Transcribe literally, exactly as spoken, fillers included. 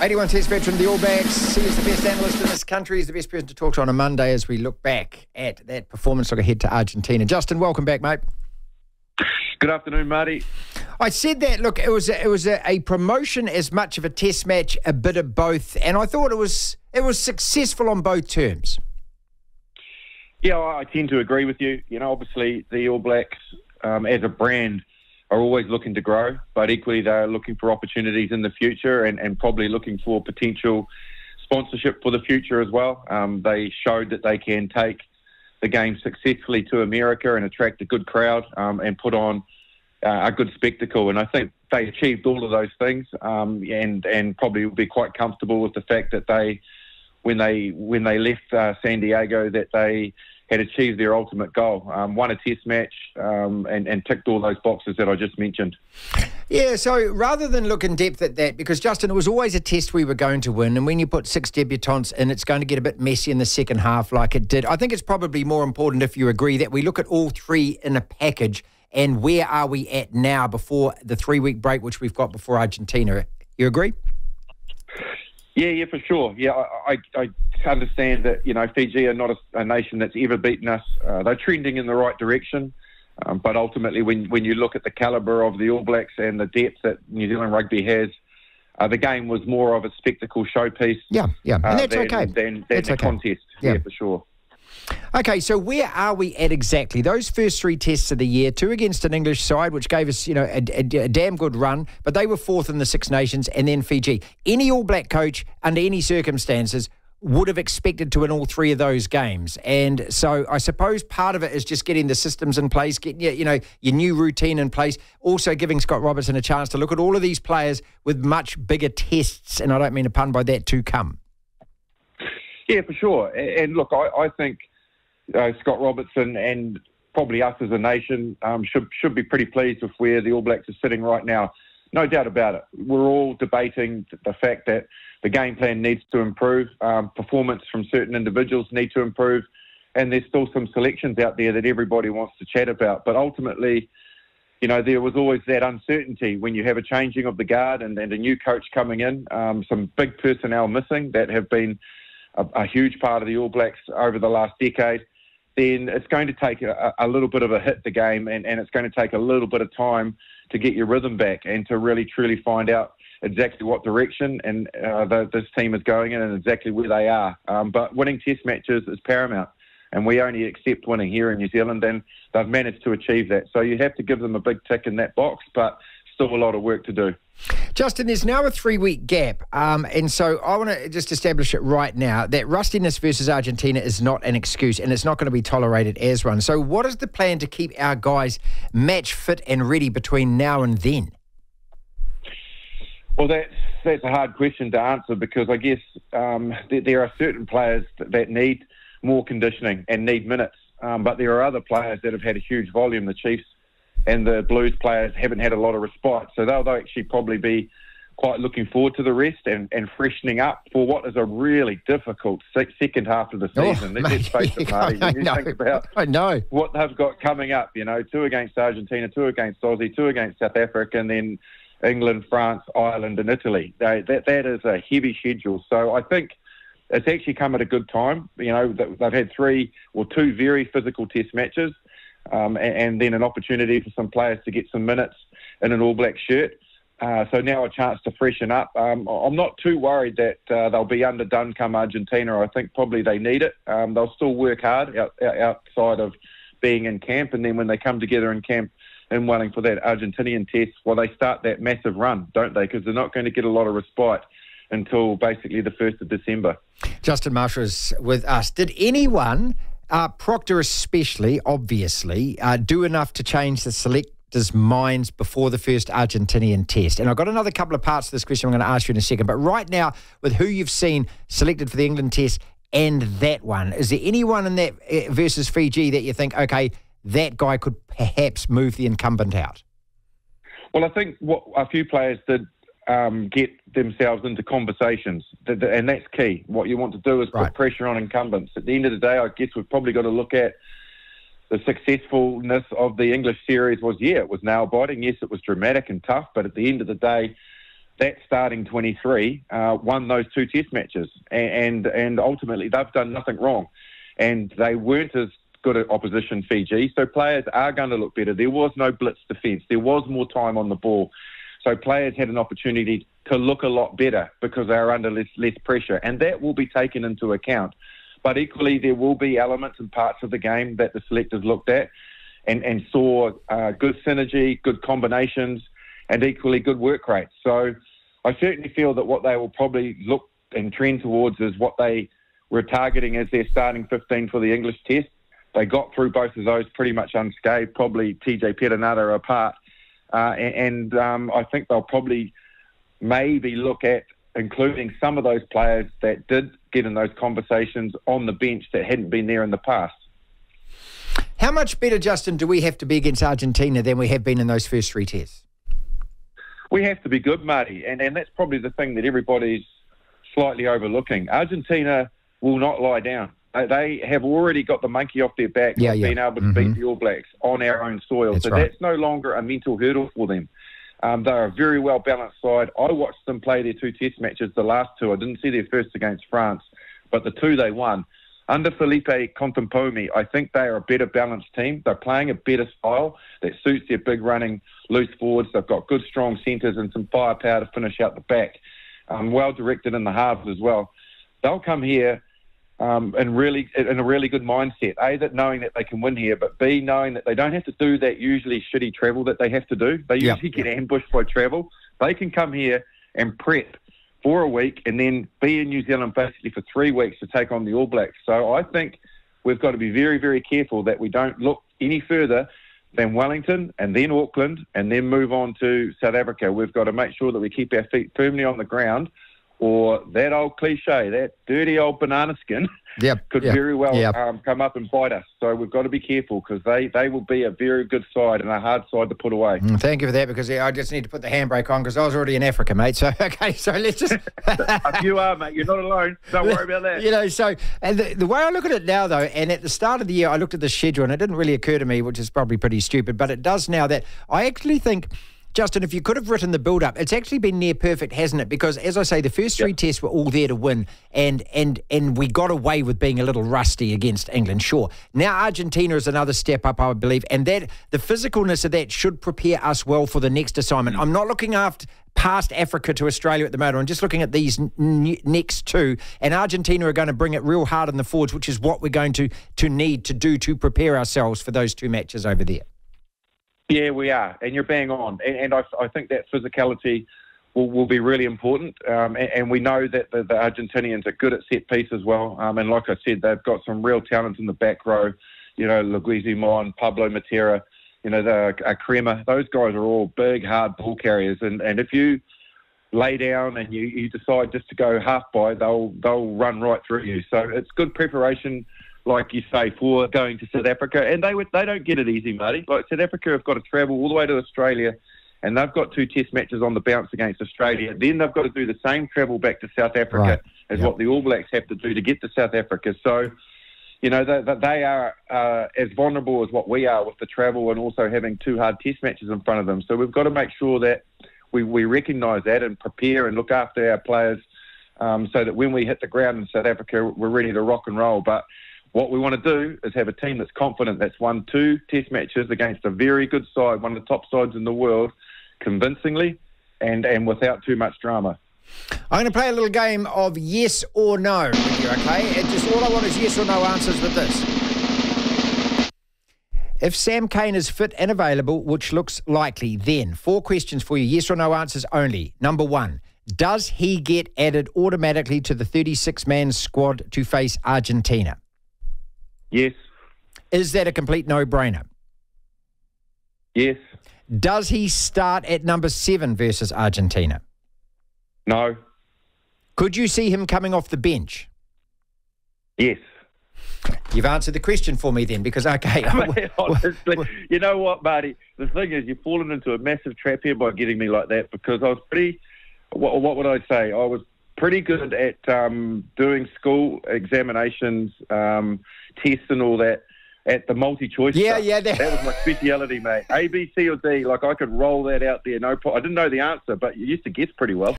eighty-one Test veteran, the All Blacks. He is the best analyst in this country. He's the best person to talk to on a Monday as we look back at that performance. Look ahead to Argentina. Justin, welcome back, mate. Good afternoon, Marty. I said that, look, it was a, it was a, a promotion as much of a test match, a bit of both, and I thought it was it was successful on both terms. Yeah, I tend to agree with you. You know, obviously the All Blacks um, as a brand are always looking to grow, but equally they're looking for opportunities in the future and, and probably looking for potential sponsorship for the future as well. Um, they showed that they can take the game successfully to America and attract a good crowd um, and put on uh, a good spectacle. And I think they achieved all of those things um, and, and probably will be quite comfortable with the fact that they, when they, when they left uh, San Diego, that they had achieved their ultimate goal, um, won a test match um, and, and ticked all those boxes that I just mentioned. Yeah, so rather than look in depth at that, because, Justin, it was always a test we were going to win, and when you put six debutants in, it's going to get a bit messy in the second half like it did. I think it's probably more important, if you agree, that we look at all three in a package and where are we at now before the three-week break which we've got before Argentina. You agree? Yeah, yeah, for sure. Yeah, I, I, I understand that, you know, Fiji are not a, a nation that's ever beaten us. Uh, they're trending in the right direction. Um, but ultimately, when, when you look at the calibre of the All Blacks and the depth that New Zealand rugby has, uh, the game was more of a spectacle showpiece. Yeah, yeah, and uh, that's than, okay. Than, than that's the okay. contest, yeah. yeah, for sure. Okay, so where are we at exactly? Those first three tests of the year, two against an English side, which gave us, you know, a, a, a damn good run, but they were fourth in the Six Nations, and then Fiji. Any All Black coach, under any circumstances, would have expected to win all three of those games. And so I suppose part of it is just getting the systems in place, getting, you know, your new routine in place, also giving Scott Robertson a chance to look at all of these players with much bigger tests, and I don't mean a pun by that, to come. Yeah, for sure. And look, I, I think uh, Scott Robertson and probably us as a nation um, should, should be pretty pleased with where the All Blacks are sitting right now. No doubt about it. We're all debating the fact that the game plan needs to improve, um, performance from certain individuals need to improve, and there's still some selections out there that everybody wants to chat about. But ultimately, you know, there was always that uncertainty when you have a changing of the guard and, and a new coach coming in, um, some big personnel missing that have been a, a huge part of the All Blacks over the last decade. Then it's going to take a, a little bit of a hit, the game, and, and it's going to take a little bit of time to get your rhythm back and to really truly find out exactly what direction and uh, the, this team is going in and exactly where they are. Um, but winning test matches is paramount, and we only accept winning here in New Zealand, and they've managed to achieve that. So you have to give them a big tick in that box, but still a lot of work to do. Justin, there's now a three-week gap, um, and so I want to just establish it right now that rustiness versus Argentina is not an excuse, and it's not going to be tolerated as one. So what is the plan to keep our guys match fit and ready between now and then? Well, that's, that's a hard question to answer, because I guess um, th there are certain players that need more conditioning and need minutes, um, but there are other players that have had a huge volume. The Chiefs and the Blues players haven't had a lot of respite, so they'll, they'll actually probably be quite looking forward to the rest and, and freshening up for what is a really difficult six, second half of the season. Oh, Let's face it, Marty. I, you know, think about I know. what they've got coming up, you know, two against Argentina, two against Aussie, two against South Africa, and then England, France, Ireland and Italy. They, that, that is a heavy schedule. So I think it's actually come at a good time. You know, they've had three or two very physical test matches, um, and, and then an opportunity for some players to get some minutes in an All Black shirt. Uh, so now a chance to freshen up. Um, I'm not too worried that uh, they'll be underdone come Argentina. I think probably they need it. Um, they'll still work hard out, outside of being in camp, and then when they come together in camp, and waiting for that Argentinian test, well, they start that massive run, don't they? Because they're not going to get a lot of respite until basically the first of December. Justin Marshall is with us. Did anyone, uh, Proctor especially, obviously, uh, do enough to change the selectors' minds before the first Argentinian test? And I've got another couple of parts to this question I'm going to ask you in a second. But right now, with who you've seen selected for the England test and that one, is there anyone in that uh, versus Fiji that you think, okay, that guy could perhaps move the incumbent out? Well, I think what a few players did um, get themselves into conversations, and that's key. What you want to do is right. put pressure on incumbents. At the end of the day, I guess we've probably got to look at the successfulness of the English series was, yeah, it was nail-biting. Yes, it was dramatic and tough, but at the end of the day, that starting twenty-three uh, won those two test matches. And, and and ultimately, they've done nothing wrong. And they weren't as good at opposition, Fiji. So players are going to look better. There was no blitz defence. There was more time on the ball. So players had an opportunity to look a lot better because they are under less, less pressure. And that will be taken into account. But equally, there will be elements and parts of the game that the selectors looked at and, and saw uh, good synergy, good combinations, and equally good work rates. So I certainly feel that what they will probably look and trend towards is what they were targeting as their starting fifteen for the English test. They got through both of those pretty much unscathed, probably T J Perenara apart. Uh, and um, I think they'll probably maybe look at including some of those players that did get in those conversations on the bench that hadn't been there in the past. How much better, Justin, do we have to be against Argentina than we have been in those first three tests? We have to be good, Marty, and, and that's probably the thing that everybody's slightly overlooking. Argentina will not lie down. They, they have already got the monkey off their back yeah, of yeah. being able to mm-hmm. beat the All Blacks on our own soil. That's so right. That's no longer a mental hurdle for them. Um, they're a very well-balanced side. I watched them play their two test matches, the last two. I didn't see their first against France, but the two they won. Under Felipe Contempomi, I think they are a better balanced team. They're playing a better style that suits their big running loose forwards. They've got good, strong centres and some firepower to finish out the back. Um, well-directed in the halves as well. They'll come here um, in, really, in a really good mindset. A, that knowing that they can win here, but B, knowing that they don't have to do that usually shitty travel that they have to do. They usually yep. get ambushed by travel. They can come here and prep for a week and then be in New Zealand basically for three weeks to take on the All Blacks. So I think we've got to be very, very careful that we don't look any further than Wellington and then Auckland and then move on to South Africa. We've got to make sure that we keep our feet firmly on the ground, or that old cliche, that dirty old banana skin yep, could yep, very well yep. um, come up and bite us. So we've got to be careful because they, they will be a very good side and a hard side to put away. Mm, thank you for that, because I just need to put the handbrake on because I was already in Africa, mate. So, okay, so let's just... You are, mate. You're not alone. Don't worry about that. You know, so and the, the way I look at it now, though, and at the start of the year, I looked at the schedule and it didn't really occur to me, which is probably pretty stupid, but it does now, that I actually think... Justin, if you could have written the build-up, it's actually been near perfect, hasn't it? Because, as I say, the first three yep. tests were all there to win, and and and we got away with being a little rusty against England, sure. Now Argentina is another step up, I believe, and that the physicalness of that should prepare us well for the next assignment. I'm not looking after past Africa to Australia at the moment. I'm just looking at these n next two, and Argentina are going to bring it real hard in the forwards, which is what we're going to, to need to do to prepare ourselves for those two matches over there. Yeah, we are, and you're bang on. And, and I, I think that physicality will, will be really important. Um, and, and we know that the, the Argentinians are good at set piece as well. Um, and like I said, they've got some real talent in the back row. You know, Leguizamon, Pablo Matera, you know, the uh, Crema. Those guys are all big, hard ball carriers. And, and if you lay down and you, you decide just to go half by, they'll they'll run right through you. So it's good preparation, like you say, for going to South Africa. And they would, they don't get it easy, Marty. Like, South Africa have got to travel all the way to Australia, and they've got two test matches on the bounce against Australia. Then they've got to do the same travel back to South Africa right. as yep. what the All Blacks have to do to get to South Africa. So, you know, they, they are uh, as vulnerable as what we are with the travel and also having two hard test matches in front of them. So we've got to make sure that we, we recognise that and prepare and look after our players um, so that when we hit the ground in South Africa, we're ready to rock and roll. But what we want to do is have a team that's confident, that's won two test matches against a very good side, one of the top sides in the world, convincingly and, and without too much drama. I'm going to play a little game of yes or no with you, okay? And just all I want is yes or no answers with this. If Sam Cane is fit and available, which looks likely, then four questions for you, yes or no answers only. Number one. Does he get added automatically to the thirty-six man squad to face Argentina? Yes. Is that a complete no-brainer? Yes. Does he start at number seven versus Argentina? No. Could you see him coming off the bench? Yes. You've answered the question for me then, because, okay. Mate, honestly, you know what, Marty? The thing is, you've fallen into a massive trap here by getting me like that, because I was pretty, what, what would I say? I was pretty good at um, doing school examinations, um, tests and all that, at the multi-choice yeah, stuff. Yeah, that... that was my speciality, mate. A, B, C, or D. Like, I could roll that out there. No, pro- I didn't know the answer, but you used to guess pretty well.